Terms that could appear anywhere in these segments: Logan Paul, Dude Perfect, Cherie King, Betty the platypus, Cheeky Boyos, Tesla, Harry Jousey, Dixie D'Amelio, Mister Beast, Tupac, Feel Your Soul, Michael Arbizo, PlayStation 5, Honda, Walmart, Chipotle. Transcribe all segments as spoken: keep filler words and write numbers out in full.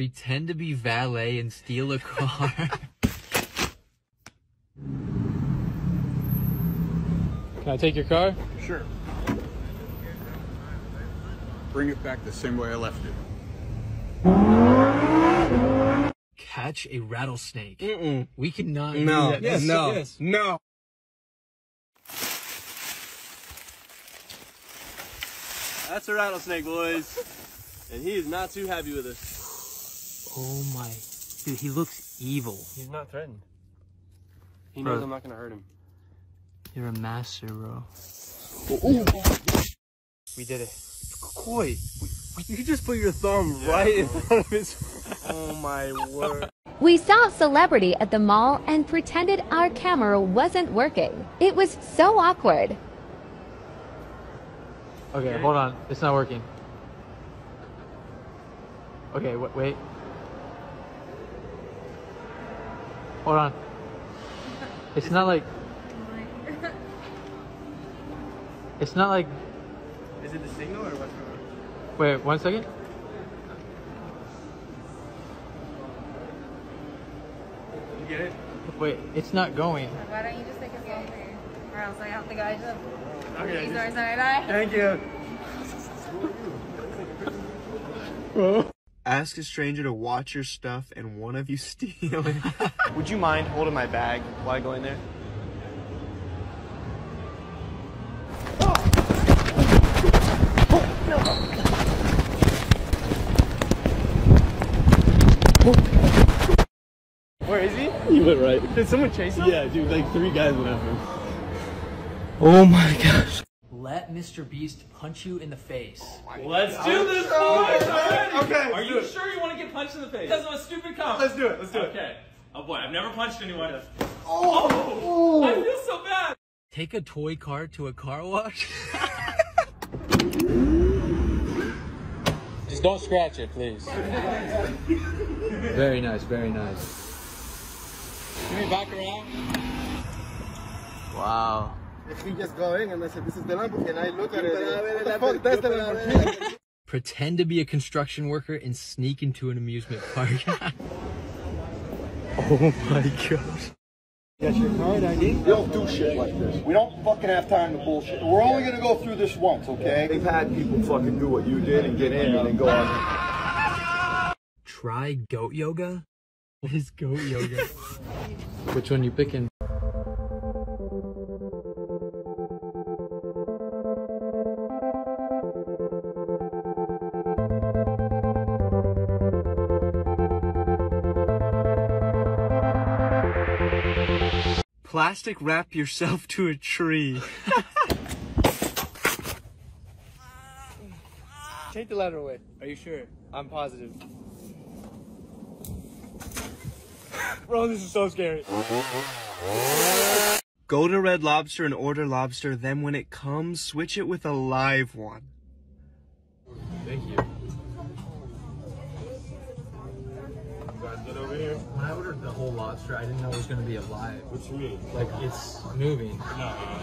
pretend to be valet and steal a car. Can I take your car? Sure. Bring it back the same way I left it. Catch a rattlesnake. Mm-mm. We cannot no. do that. Yes, no. Yes. No. That's a rattlesnake, boys. And he is not too happy with us. Oh my. Dude, he looks evil. He's not threatened. He bro. knows I'm not gonna hurt him. You're a master, bro. Oh, oh. We did it. Koi, you just put your thumb yeah. right in front of his. Oh my word. We saw a celebrity at the mall and pretended our camera wasn't working. It was so awkward. Okay, hold on. It's not working. Okay, wait. wait. Hold on. It's not like. It's not like. Is it the signal or what's going on? Wait, one second. You get it? Wait, it's not going. Why don't you just take a selfie? Or else I have to guide them. Okay. Sorry, just... sorry, bye. Thank you. Ask a stranger to watch your stuff and one of you steal it. Would you mind holding my bag while I go in there? Where is he? He went right. Did someone chase him? Yeah, dude, like three guys went after him. Oh my gosh. Let Mister Beast punch you in the face. Oh Let's God. do this! Oh, okay. Are you sure you want to get punched in the face? Because of a stupid comment. Let's do it. Let's do okay. it. Okay. Oh boy, I've never punched anyone. Oh. oh! I feel so bad. Take a toy car to a car wash. Just don't scratch it, please. Very nice, very nice. Can we back around? Wow. If we just go in and I said, this is the lamp, and I look at it, what the fuck, that's the lamp. Pretend to be a construction worker and sneak into an amusement park. Oh my gosh. That's your card I D? We don't do shit like this. We don't fucking have time to bullshit. We're only gonna go through this once, okay? They've had people fucking do what you did and get in and then go on. Try goat yoga? What is goat yoga? Which one you picking? Plastic wrap yourself to a tree. Take the ladder away. Are you sure? I'm positive. Bro, this is so scary. Go to Red Lobster and order lobster, then when it comes, switch it with a live one. Thank you. When I ordered the whole lobster, I didn't know it was going to be alive. What do you mean? Like, it's moving. No, no,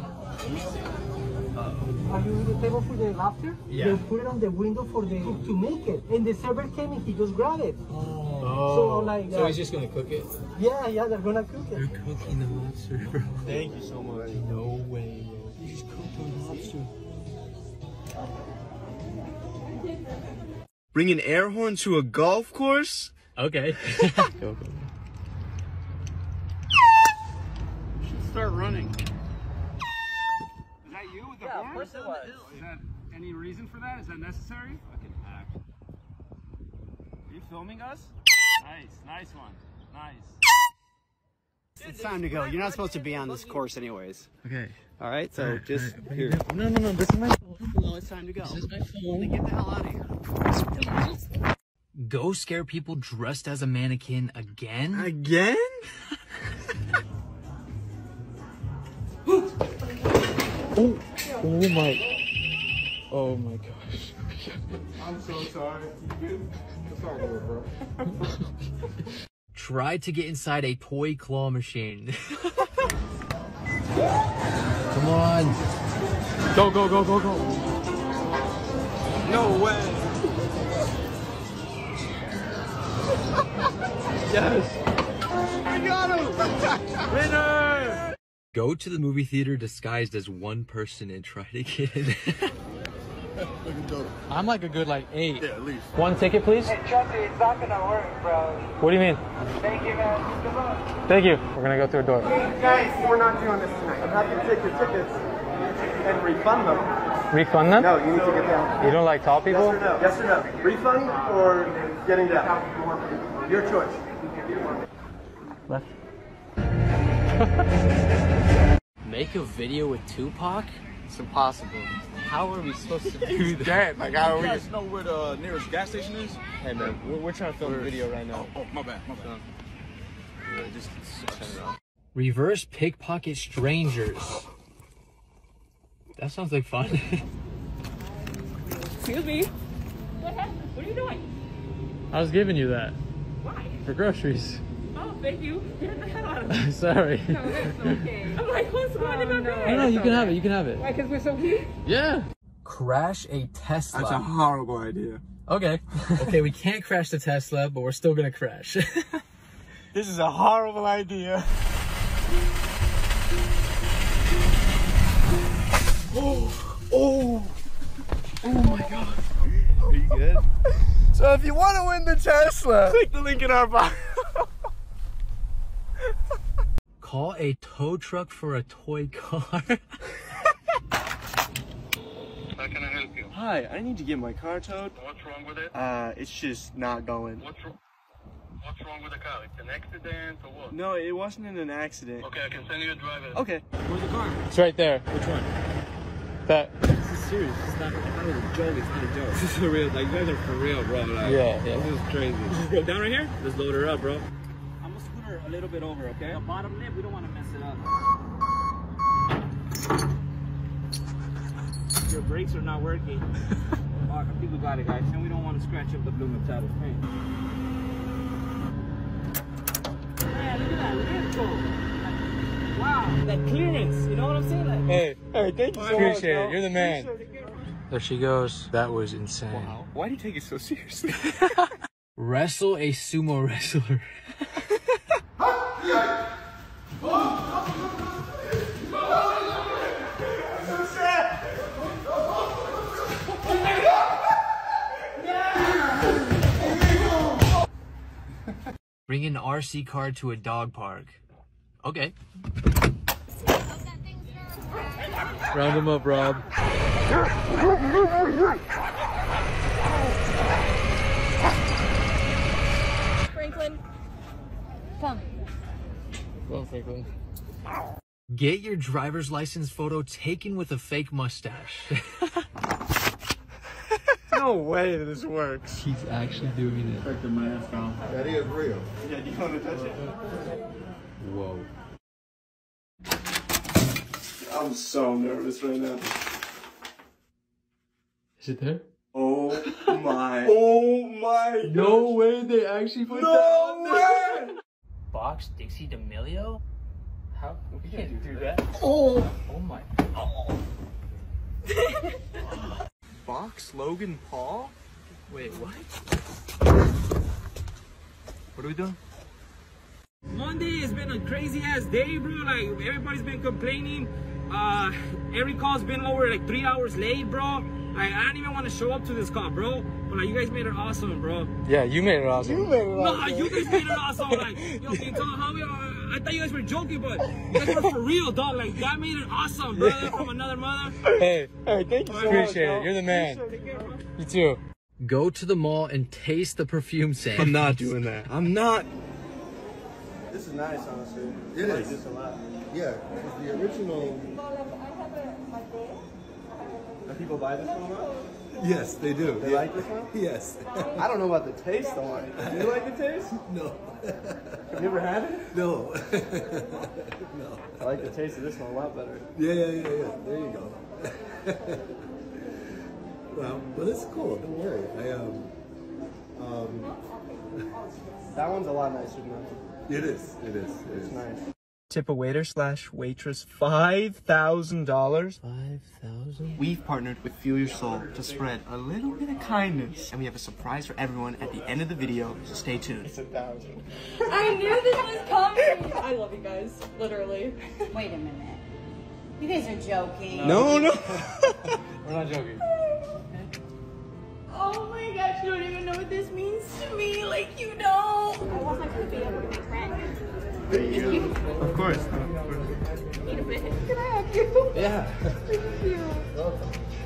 no. Are you with the table for the lobster? Yeah. They put it on the window for the cook to make it. And the server came and he just grabbed it. Oh. oh. So, like... So uh, he's just going to cook it? Yeah, yeah, they're going to cook it. You're cooking the lobster, bro. Thank you so much. No way, bro. You just cooked the lobster. Bring an air horn to a golf course? Okay. Go, go. Should start running. Is that you with the yeah, horn? Of course it was. Is that any reason for that? Is that necessary? Fucking act. Are you filming us? Nice, nice one. Nice. It's time to go. You're not supposed to be on this course anyways. Okay. Alright, so all right, just all right. here. No, no, no, this is my phone. No, it's time to go. This is my phone. Get the hell out of here. Go scare people dressed as a mannequin again? Again? oh, oh my. Oh my gosh. I'm so sorry. You good? It's all over, bro. Try to get inside a toy claw machine. Come on. Go, go, go, go, go. No way. Yes. I got him. Winner. Go to the movie theater disguised as one person and try to get in. I'm like a good like eight. Yeah, at least. One ticket, please. Hey, trust me, it's not gonna work, bro. What do you mean? Thank you, man. Good luck. Thank you. We're gonna go through a door. Hey, guys, we're not doing this tonight. I'm not gonna take your tickets and refund them. Refund them? No, you need to get down. You don't like tall people? Yes or no? Yes or no? Refund or getting down? Your choice. Left. Make a video with Tupac? It's impossible. How are we supposed to do that? Like, how are we? You guys know where the uh, nearest gas station is? Hey man, we're, we're trying to film a video right now. Oh, oh my bad, my bad. Um, yeah, just turn it off. Reverse pickpocket strangers. That sounds like fun. Excuse me. What happened? What are you doing? I was giving you that. Why? For groceries. Oh, thank you. Get the hell out of me. Sorry. No, that's okay. I'm like, what's going on in my bag? No, no, you can have it. You can have it. Why? Because we're so cute? Yeah. Crash a Tesla. That's a horrible idea. Okay. Okay, we can't crash the Tesla, but we're still going to crash. This is a horrible idea. Oh, oh. Oh, my God. Are you good? So if you want to win the Tesla, click the link in our bio. Call a tow truck for a toy car. How can I help you? Hi, I need to get my car towed. What's wrong with it? Uh, it's just not going. What's, what's wrong with the car? It's an accident or what? No, it wasn't in an accident. Okay, I can send you a driver. Okay. Where's the car? It's right there. Which one? That. This is serious. It's not, it's not a joke. It's not a joke. This is for real. Like, you guys are for real, bro. Like, yeah, yeah. This is crazy. Just go down right here? Let's load her up, bro. A little bit over, okay? The bottom lip, we don't want to mess it up. Your brakes are not working. I think we got it, guys, and we don't want to scratch up the blue metallic paint. Yeah, look at that, look at that. Wow, that clearance, you know what I'm saying? Like, hey, hey, thank you so much. Appreciate it, you're the man. There she goes. That was insane. Wow. Why do you take it so seriously? Wrestle a sumo wrestler. Bring an R C car to a dog park. Okay. Round him up, Rob. Franklin, come. Well, Franklin. Get your driver's license photo taken with a fake mustache. No way this works. He's actually doing it. Take the mask off. That is real. Yeah, do you want to touch it? Whoa. I'm so nervous right now. Is it there? Oh my. Oh my gosh. No way they actually put no that on there. Way! Box Dixie D'Amelio? How? We can't do that. Oh! Oh my. Oh. Box Logan Paul? Wait, what? What are we doing? Monday has been a crazy ass day, bro. Like, everybody's been complaining. Uh, every call's been over like three hours late, bro. Like, I didn't even want to show up to this call, bro. But like, you guys made it awesome, bro. Yeah, you made it awesome. You made it awesome. No, you guys made it awesome. Like, yo, can you tell how we are? I thought you guys were joking, but you guys were for real, dog. Like, that made it awesome, brother, yeah. From another mother. Hey, hey, thank you so Appreciate much, Appreciate it. You're the man. Appreciate it. Take care, bro. You too. Go to the mall and taste the perfume sand. I'm not doing that. I'm not. This is nice, honestly. It is. I like this a lot. Yeah, the original. Do people buy this one now? Yes, they do. They yeah. like this one? Yes. I don't know about the taste though. Do you like the taste? No. Have you ever had it? No. No. I like the taste of this one a lot better. Yeah, yeah, yeah, yeah. There you go. Well, but it's cool. Don't worry. I um, um. That one's a lot nicer than that. It is. It is. It it's is. nice. Tip a waiter slash waitress five thousand dollars. five thousand dollars? We've partnered with Feel Your Soul to spread a little bit of kindness. And we have a surprise for everyone at the end of the video, so stay tuned. It's a thousand. I knew this was coming! I love you guys, literally. Wait a minute. You guys are joking. No, no. We're not joking. Oh my gosh, you don't even know what this means to me. Like, you don't. I want my food to be able to be friends. There you go. Of course. Wait a minute. Can I hug you? Yeah. Thank you.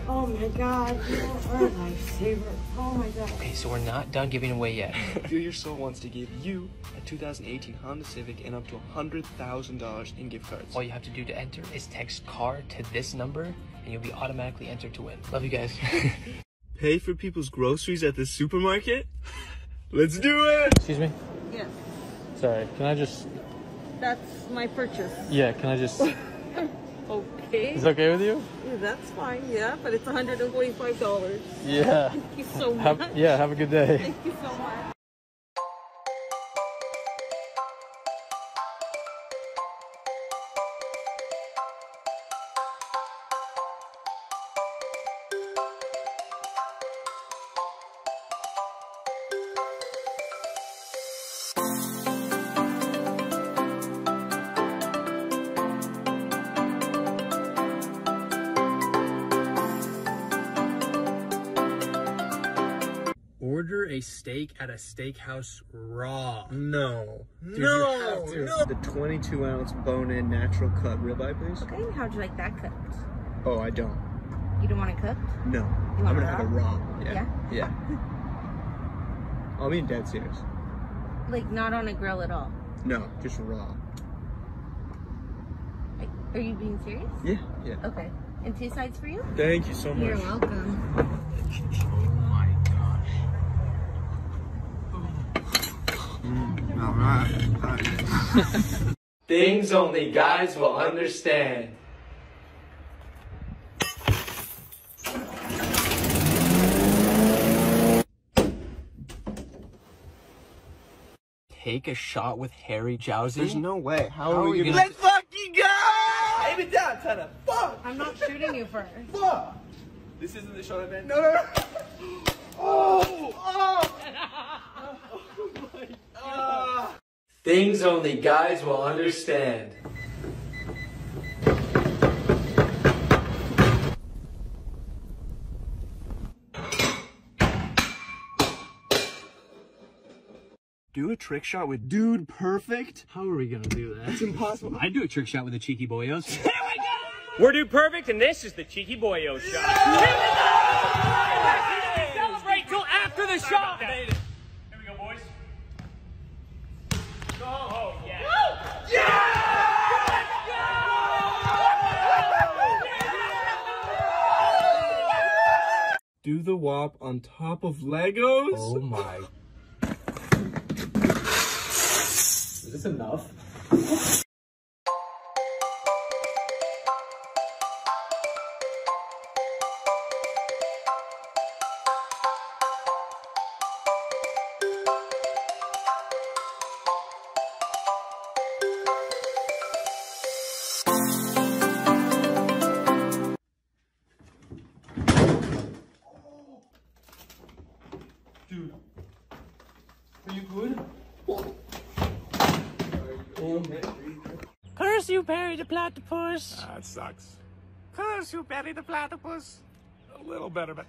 Oh my God. You are a lifesaver. Oh my God. Okay, so we're not done giving away yet. Feel Your Soul wants to give you a two thousand eighteen Honda Civic and up to one hundred thousand dollars in gift cards. All you have to do to enter is text C A R to this number, and you'll be automatically entered to win. Love you guys. Pay for people's groceries at the supermarket? Let's do it! Excuse me? Yes. Sorry, can I just... That's my purchase. Yeah, can I just... Okay. Is it okay with you? Yeah, that's fine, yeah, but it's one hundred forty-five dollars. Yeah. Thank you so much. Have, yeah, have a good day. Thank you so much. Order a steak at a steakhouse raw. No. Dude, no, no. The twenty-two ounce bone-in natural cut ribeye, please. Okay, how'd you like that cooked? Oh, I don't. You don't want it cooked? No. You want I'm gonna raw? Have it raw. Yeah. Yeah. yeah. I'll be dead serious. Like not on a grill at all? No, just raw. Are you being serious? Yeah. Yeah. Okay. And two sides for you? Thank you so much. You're welcome. Mm, all right. All right. Things only guys will understand. Take a shot with Harry Jousey? There's no way. How, How are, are we, we gonna... Let's fucking go! Aim it down, Tana. Fuck! I'm not shooting you first. Fuck! This isn't the shot I meant. No, no, no! Oh! Oh! Oh my God. Uh, Things only guys will understand. Do a trick shot with Dude Perfect? How are we gonna do that? It's impossible. I'd do a trick shot with the Cheeky Boyos. Here we go! We're Dude Perfect, and this is the Cheeky Boyos shot. Yeah! Here we go! Yeah! We celebrate till after the shot! Here we go, boys. Oh, yeah. Woo! Yeah! Yeah! Do the W A P on top of Legos? Oh my. Is this enough? Are you good? Curse you, Betty the platypus. Ah, that sucks. Curse you, Betty the platypus. A little better, but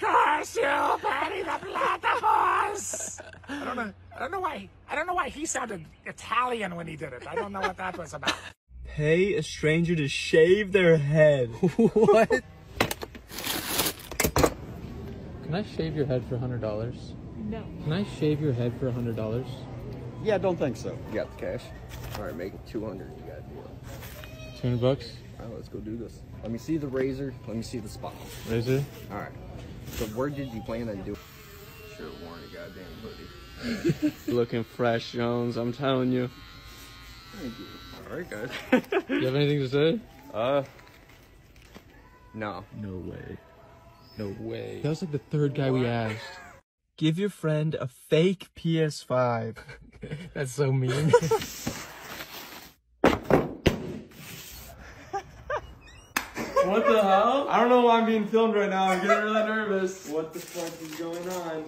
curse you, Betty the platypus. I don't know. I don't know why. I don't know why he sounded Italian when he did it. I don't know what that was about. Pay a stranger to shave their head. What? Can I shave your head for a hundred dollars? No. Can I shave your head for a hundred dollars? Yeah, I don't think so. You got the cash? All right, make it two hundred. You got a deal. Two hundred bucks. All right, let's go do this. Let me see the razor. Let me see the spot. Razor. All right. So where did you plan on doing? Should have worn a goddamn hoodie. Looking fresh, Jones. I'm telling you. Thank you. All right, guys. You have anything to say? Uh. No. No way. No way. That was like the third guy what? We asked. Give your friend a fake P S five. That's so mean. What the hell? I don't know why I'm being filmed right now. I'm getting really nervous. What the fuck is going on?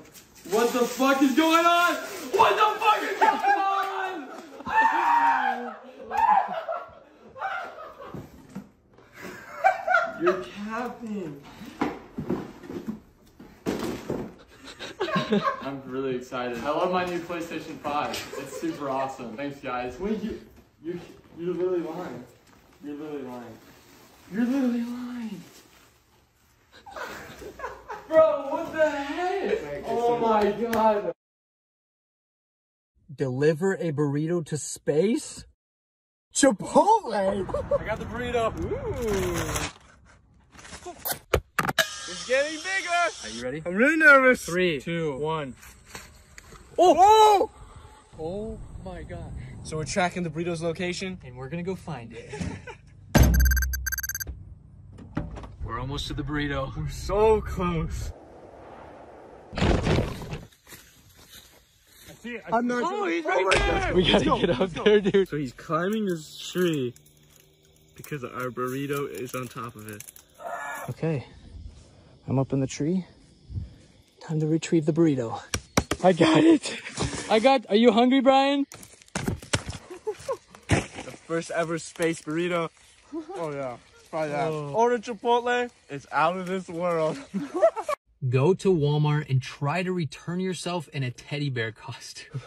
What the fuck is going on? What the fuck is going on? You're capping. I'm really excited. I love my new PlayStation five. It's super awesome. Thanks, guys. Wait, you, you, you're literally lying. You're literally lying. You're literally lying. Bro, what the heck? Oh my god. Deliver a burrito to space? Chipotle! I got the burrito. Ooh. It's getting bigger. Are you ready? I'm really nervous. Three, two, one. Oh! Oh, oh my god. So we're tracking the burrito's location, and we're gonna go find it. We're almost to the burrito. We're so close. I see it. I I'm not. Oh, he's right there. We gotta get up there, dude. So he's climbing this tree because our burrito is on top of it. Okay, I'm up in the tree. Time to retrieve the burrito. I got it. I got. Are you hungry, Brian? First ever space burrito. Oh yeah, try that. Oh. Order Chipotle, it's out of this world. Go to Walmart and try to return yourself in a teddy bear costume.